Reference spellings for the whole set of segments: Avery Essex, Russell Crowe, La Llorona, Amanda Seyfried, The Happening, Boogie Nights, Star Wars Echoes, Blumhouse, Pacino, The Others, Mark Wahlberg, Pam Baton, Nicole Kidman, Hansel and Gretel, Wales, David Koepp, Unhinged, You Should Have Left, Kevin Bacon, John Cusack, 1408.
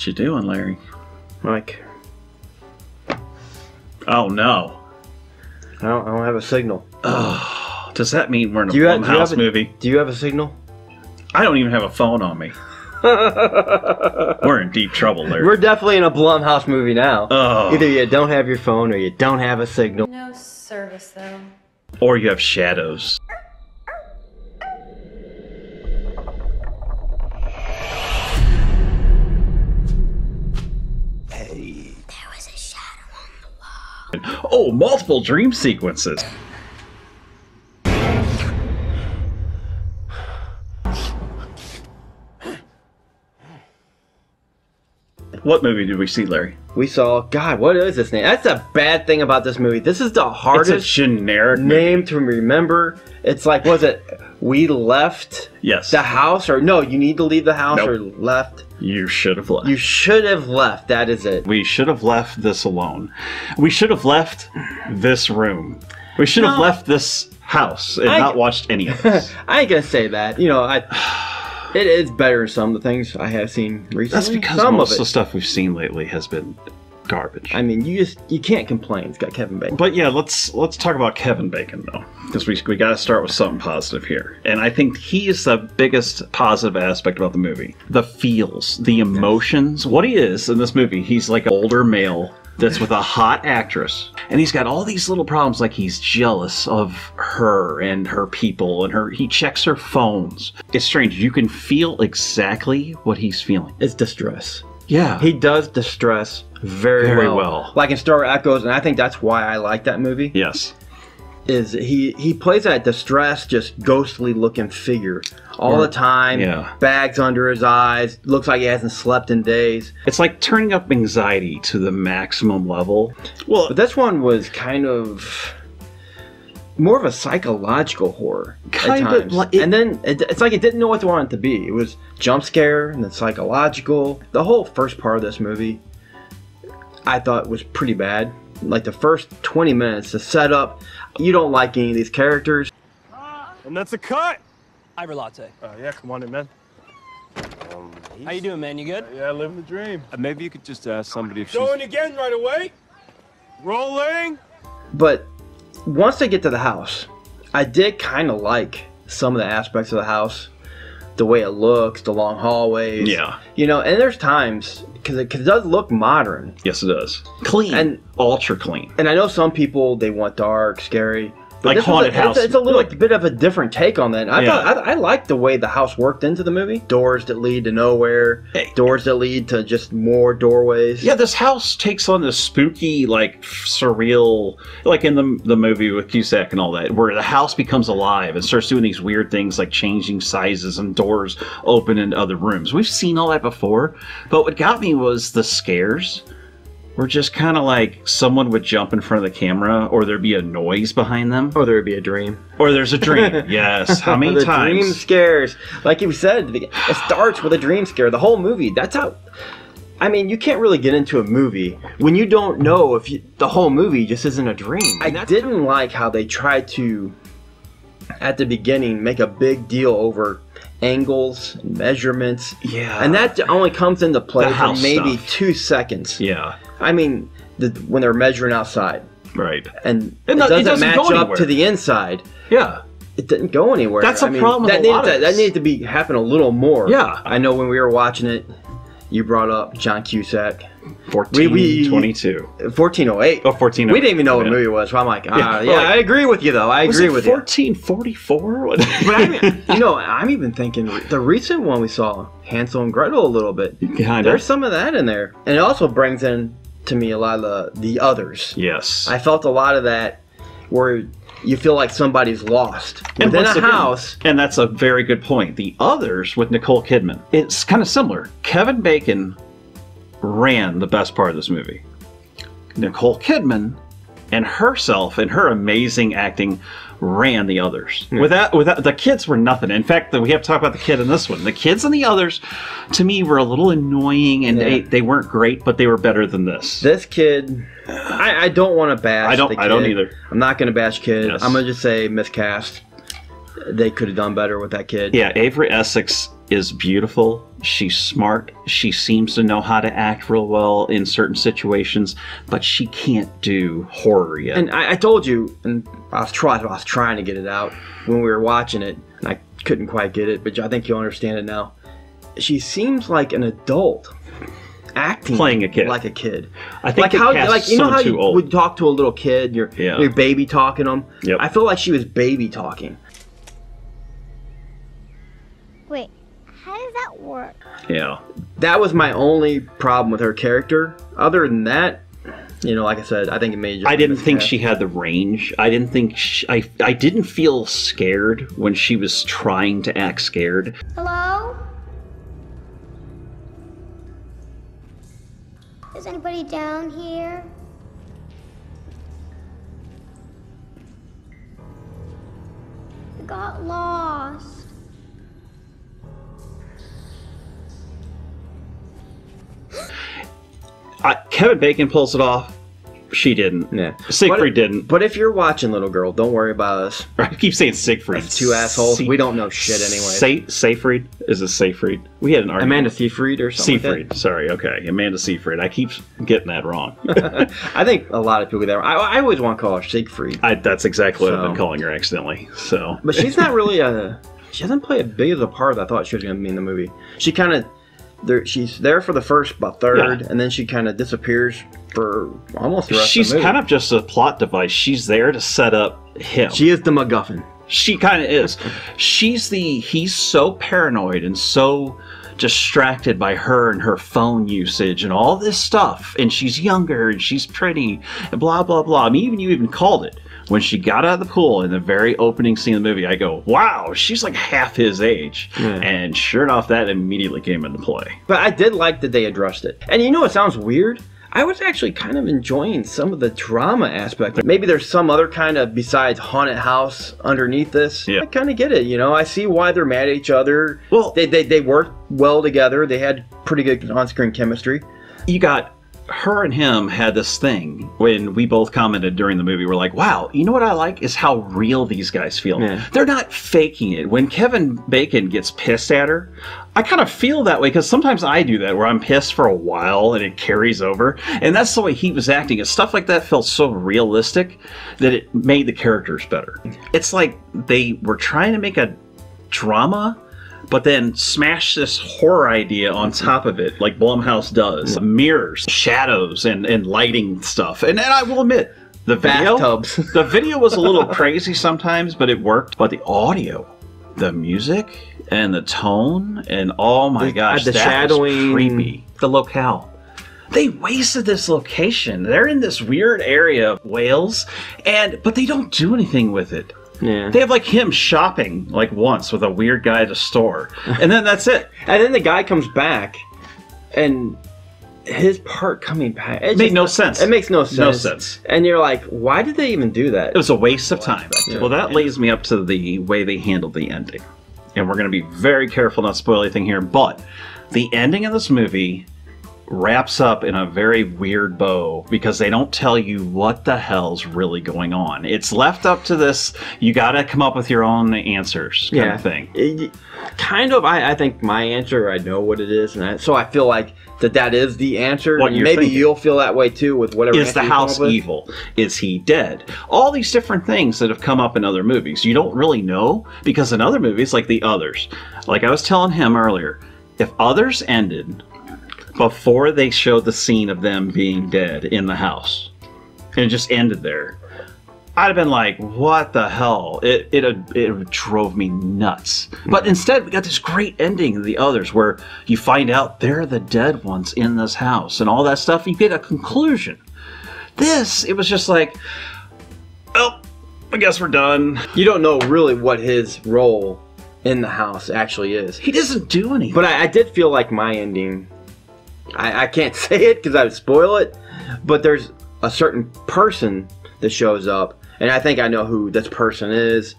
What you doing, Larry? Mike. Oh, no. I don't have a signal. Oh, does that mean we're in a Blumhouse movie? Do you have a signal? I don't even have a phone on me. We're in deep trouble, Larry. We're definitely in a Blumhouse movie now. Oh. Either you don't have your phone or you don't have a signal. No service, though. Or you have shadows. Hey. There was a shadow on the wall. Oh, multiple dream sequences. What movie did we see, Larry? We saw... God, what is this name? That's a bad thing about this movie. This is the hardest... It's a generic name to remember. It's like, was it... We left... Yes. The house? Or no, you need to leave the house or left... You should have left. You should have left. That is it. We should have left this alone. We should have left this room. We should have left this house and not watched any of this. I ain't gonna say that. You know, I... It is better some of the things I have seen recently. That's because most of the stuff we've seen lately has been garbage. I mean, you can't complain. It's got Kevin Bacon. But yeah, let's talk about Kevin Bacon though, because we got to start with something positive here, and I think he is the biggest positive aspect about the movie: the feels, the emotions. What he is in this movie, he's like an older male that's with a hot actress, and he's got all these little problems, like he's jealous of her and her people, and he checks her phones. It's strange. You can feel exactly what he's feeling. It's distress. Yeah, he does distress very well. Like in Star Wars Echoes, and I think that's why I like that movie. Yes, is he plays that distressed, just ghostly looking figure all the time. Yeah. Bags under his eyes. Looks like he hasn't slept in days. It's like turning up anxiety to the maximum level. Well, but this one was kind of more of a psychological horror kind at times. Like and then it's like it didn't know what to want it to be. It was jump scare and then psychological. The whole first part of this movie I thought was pretty bad. Like the first 20 minutes, the setup. You don't like any of these characters. And that's a cut. Ivory latte. Yeah, come on in, man. How you doing, man? You good? Yeah, living the dream. Maybe you could just ask somebody if she's... Going again right away. Rolling. But once they get to the house, I did kind of like some of the aspects of the house. The way it looks, the long hallways. Yeah. You know, and there's times... Because it does look modern. Yes, it does. Clean. And ultra clean. And I know some people, they want dark, scary. But like haunted house. It's a little bit of a different take on that. I liked the way the house worked into the movie. Doors that lead to nowhere. Hey. Doors that lead to just more doorways. Yeah, this house takes on this spooky, like, surreal... Like in the movie with Cusack and all that, where the house becomes alive and starts doing these weird things like changing sizes and doors open in other rooms. We've seen all that before. But what got me was the scares. We're just kind of like someone would jump in front of the camera, or there'd be a noise behind them. Or there'd be a dream. Or there's a dream. Yes. How many times? Dream scares. Like you said, it starts with a dream scare. The whole movie. That's how... I mean, you can't really get into a movie when you don't know if the whole movie just isn't a dream. I didn't like how they tried to, at the beginning, make a big deal over... angles and measurements. Yeah. And that only comes into play for maybe 2 seconds. Yeah. I mean, when they're measuring outside. Right. And it doesn't match up to the inside. Yeah. It didn't go anywhere. That's a problem. That needed to be happen a little more. Yeah. I know when we were watching it, you brought up John Cusack. 1422. 1408. Oh, 1408. We didn't even know what movie it was. So I'm like, I agree with you, though. I agree with you. 1444? But I mean, you know, I'm even thinking the recent one we saw, Hansel and Gretel, a little bit. Kind of. There's some of that in there. And it also brings in, to me, a lot of the others. Yes. I felt a lot of that where you feel like somebody's lost within a house. And that's a very good point. The Others with Nicole Kidman. It's kind of similar. Kevin Bacon ran the best part of this movie. Nicole Kidman and herself and her amazing acting ran The Others. Yeah. Without the kids were nothing. In fact, we have to talk about the kid in this one. The kids and The Others, to me, were a little annoying, and they weren't great, but they were better than this. This kid, I don't want to bash. I don't either. I'm not going to bash kids. Yes. I'm going to just say miscast. They could have done better with that kid. Yeah, Avery Essex is beautiful. She's smart. She seems to know how to act real well in certain situations, but she can't do horror yet. And I told you, and I was trying to get it out when we were watching it, and I couldn't quite get it, but I think you'll understand it now. She seems like an adult acting playing a kid. Like a kid. I think like how like you know how you would talk to a little kid, you're baby talking them. Yep. I feel like she was baby talking. Wait, how does that work? Yeah. That was my only problem with her character. Other than that, you know, like I said, I think it made... I didn't think she had the range. I didn't think... I didn't feel scared when she was trying to act scared. Hello? Is anybody down here? I got lost. Kevin Bacon pulls it off. She didn't. Yeah. Siegfried didn't. But if you're watching, little girl, don't worry about us. I keep saying Siegfried. That's two assholes. We don't know shit anyway. Seyfried? Is it Seyfried? We had an argument. Amanda Seyfried or something. Seyfried. Like sorry. Okay. Amanda Seyfried. I keep getting that wrong. I think a lot of people get that wrong. I always want to call her Siegfried. That's exactly what I've been calling her accidentally. So. But she's not really a... She doesn't play as big of a part as I thought she was going to be in the movie. She kind of... she's there for the first about third, and then she kind of disappears for almost the rest of the movie. She's kind of just a plot device. She's there to set up him. She is the MacGuffin. She kind of is. He's so paranoid and so distracted by her and her phone usage and all this stuff, and she's younger and she's pretty and blah, blah, blah. I mean, you even called it. When she got out of the pool in the very opening scene of the movie, I go, wow, she's like half his age. Yeah. And sure enough, that immediately came into play. But I did like that they addressed it. And you know what sounds weird? I was actually kind of enjoying some of the drama aspect. Maybe there's some other kind of, besides haunted house underneath this. Yeah. I kind of get it, you know? I see why they're mad at each other. Well, they worked well together. They had pretty good on-screen chemistry. You got... Her and him had this thing when we both commented during the movie. We're like, wow, you know what I like is how real these guys feel. Yeah. They're not faking it. When Kevin Bacon gets pissed at her, I kind of feel that way because sometimes I do that where I'm pissed for a while and it carries over. And that's the way he was acting. And stuff like that felt so realistic that it made the characters better. It's like they were trying to make a drama, but then smash this horror idea on top of it, like Blumhouse does. Mm. Mirrors, shadows, and lighting stuff. And I will admit, the video was a little crazy sometimes, but it worked. But the audio, the music, and the tone, and oh my gosh, the shadowing, was creepy. The locale. They wasted this location. They're in this weird area of Wales, but they don't do anything with it. Yeah. They have like him shopping like once with a weird guy at a store, and then that's it. And then the guy comes back, and his part coming back made no sense. It makes no sense. No sense. And you're like, why did they even do that? It was a waste of time. Yeah. Well, that leads me up to the way they handled the ending, and we're going to be very careful not to spoil anything here. But the ending of this movie wraps up in a very weird bow because they don't tell you what the hell's really going on. It's left up to this, you gotta come up with your own answers kind of thing. I think my answer, I know what it is, and so I feel like that is the answer. Maybe you'll feel that way too with whatever. Is the house evil? Is he dead? All these different things that have come up in other movies. You don't really know because in other movies like The Others, like I was telling him earlier, if Others ended before they showed the scene of them being dead in the house, and it just ended there, I'd have been like, what the hell? It drove me nuts. Mm-hmm. But instead, we got this great ending of The Others where you find out they're the dead ones in this house and all that stuff. You get a conclusion. It was just like, oh, I guess we're done. You don't know really what his role in the house actually is. He doesn't do anything. But I did feel like my ending... I can't say it because I would spoil it, but there's a certain person that shows up, and I think I know who this person is,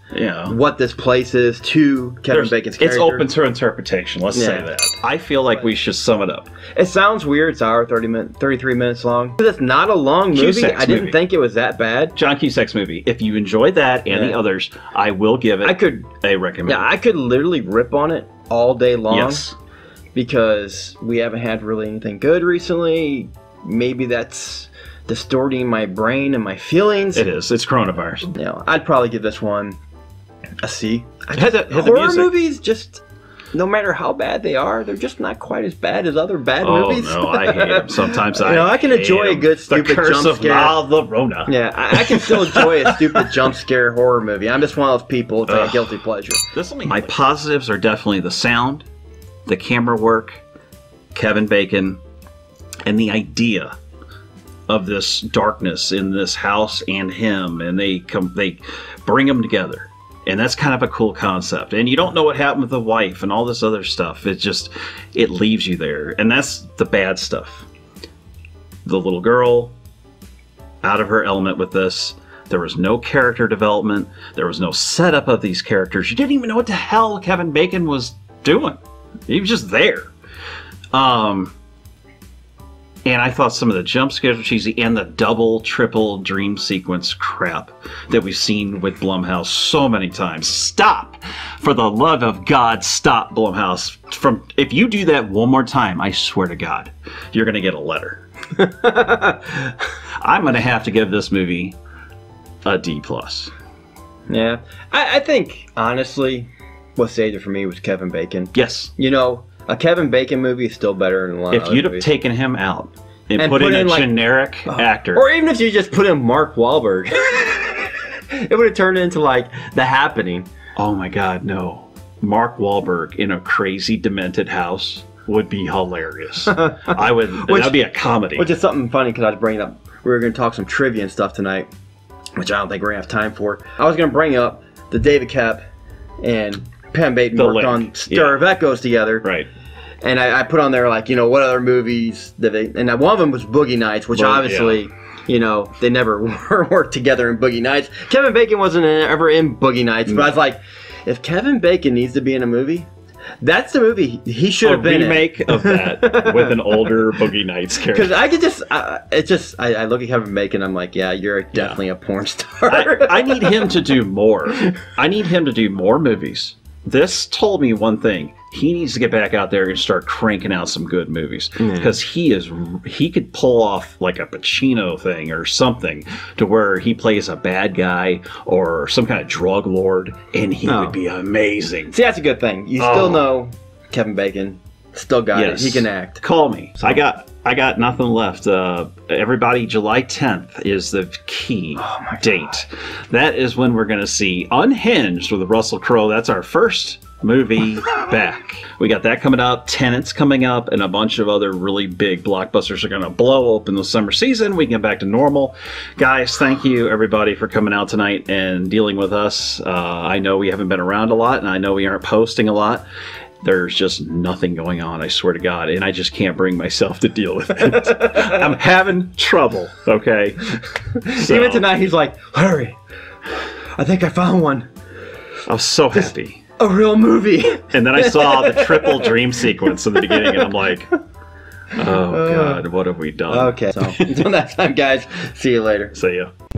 what this place is to Kevin Bacon's character. It's open to interpretation, let's say that. I feel like we should sum it up. It sounds weird, it's an hour, 33 minutes long. It's not a long movie. Cusack's I didn't think it was that bad. John Cusack's movie. If you enjoyed that and The Others, I will give it a recommendation. Yeah, I could literally rip on it all day long. Yes. Because we haven't had really anything good recently. Maybe that's distorting my brain and my feelings. It is. It's coronavirus. You know, I'd probably give this one a C. Horror movies just... No matter how bad they are, they're just not quite as bad as other bad movies. Oh, no, I hate them. Sometimes I I can enjoy a good stupid jump scare. The Curse of La Llorona. Yeah, I can still enjoy a stupid jump scare horror movie. I'm just one of those people with a guilty pleasure. My positives are definitely the sound, the camera work, Kevin Bacon, and the idea of this darkness in this house and him. And they bring them together. And that's kind of a cool concept. And you don't know what happened with the wife and all this other stuff. It just, it leaves you there. And that's the bad stuff. The little girl, out of her element with this. There was no character development. There was no setup of these characters. You didn't even know what the hell Kevin Bacon was doing. He was just there. And I thought some of the jump scares were cheesy, and the double, triple dream sequence crap that we've seen with Blumhouse so many times. Stop! For the love of God, stop, Blumhouse. If you do that one more time, I swear to God, you're going to get a letter. I'm going to have to give this movie a D+. Yeah. I think, honestly, what saved it for me was Kevin Bacon. Yes. You know... A Kevin Bacon movie is still better than a lot of other movies. If you'd have taken him out and put in a generic actor. Or even if you just put in Mark Wahlberg. It would have turned into like The Happening. Oh my God, no. Mark Wahlberg in a crazy, demented house would be hilarious. I would. That would be a comedy. Which is something funny because I was bringing up. We were going to talk some trivia and stuff tonight, which I don't think we're going to have time for. I was going to bring up the David Koepp and... Pam Baton worked on Star Wars Echoes together. Right. And I put on there, like, you know, what other movies that they... And one of them was Boogie Nights, which obviously, you know, they never worked together in Boogie Nights. Kevin Bacon wasn't ever in Boogie Nights, but I was like, if Kevin Bacon needs to be in a movie, that's the movie he should have been in. A remake of that with an older Boogie Nights character. Because I could just... I look at Kevin Bacon, I'm like, yeah, you're definitely a porn star. I need him to do more. I need him to do more movies. This told me one thing. He needs to get back out there and start cranking out some good movies. Because he could pull off like a Pacino thing or something to where he plays a bad guy or some kind of drug lord, and he would be amazing. See, that's a good thing. You still know Kevin Bacon. Still got it. He can act. Call me. So. I got nothing left. Everybody, July 10th is the key date. That is when we're going to see Unhinged with Russell Crowe. That's our first movie back. We got that coming up, Tenant's coming up, and a bunch of other really big blockbusters are going to blow open the summer season. We can get back to normal. Guys, thank you, everybody, for coming out tonight and dealing with us. I know we haven't been around a lot, and I know we aren't posting a lot. There's just nothing going on, I swear to God, and I just can't bring myself to deal with it. I'm having trouble, okay? So. Even tonight, he's like, Larry, I think I found one. I was so happy. A real movie. And then I saw the triple dream sequence in the beginning, and I'm like, oh, God, what have we done? Okay, so until next time, guys, see you later. See ya.